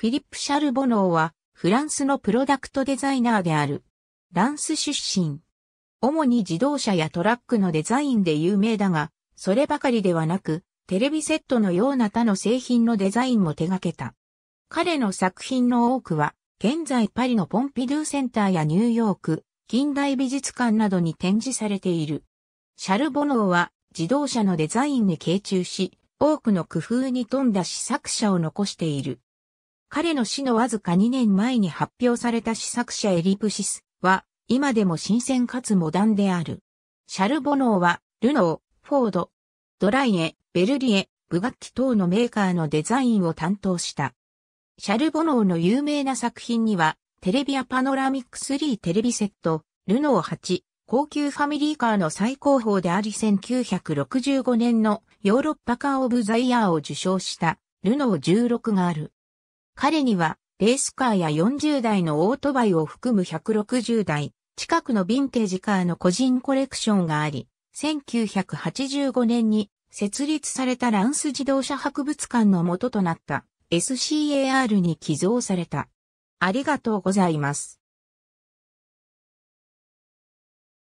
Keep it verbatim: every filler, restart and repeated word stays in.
フィリップ・シャルボノーはフランスのプロダクトデザイナーである。ランス出身。主に自動車やトラックのデザインで有名だが、そればかりではなく、テレビセットのような他の製品のデザインも手掛けた。彼の作品の多くは、現在パリのポンピドゥセンターやニューヨーク、近代美術館などに展示されている。シャルボノーは自動車のデザインに傾注し、多くの工夫に富んだ試作車を残している。彼の死のわずかにねんまえに発表された試作車エリプシスは、今でも新鮮かつモダンである。シャルボノーは、ルノー、フォード、ドライエ、ベルリエ、ブガッキ等のメーカーのデザインを担当した。シャルボノーの有名な作品には、テレビアパノラミックスリーテレビセット、ルノーはち、高級ファミリーカーの最高峰でありせんきゅうひゃくろくじゅうごねんのヨーロッパカーオブザイヤーを受賞した、ルノーじゅうろくがある。彼には、レースカーやよんじゅうだいのオートバイを含むひゃくろくじゅうだい、近くのヴィンテージカーの個人コレクションがあり、せんきゅうひゃくはちじゅうごねんに設立されたランス自動車博物館の元となった スカー に寄贈された。ありがとうございます。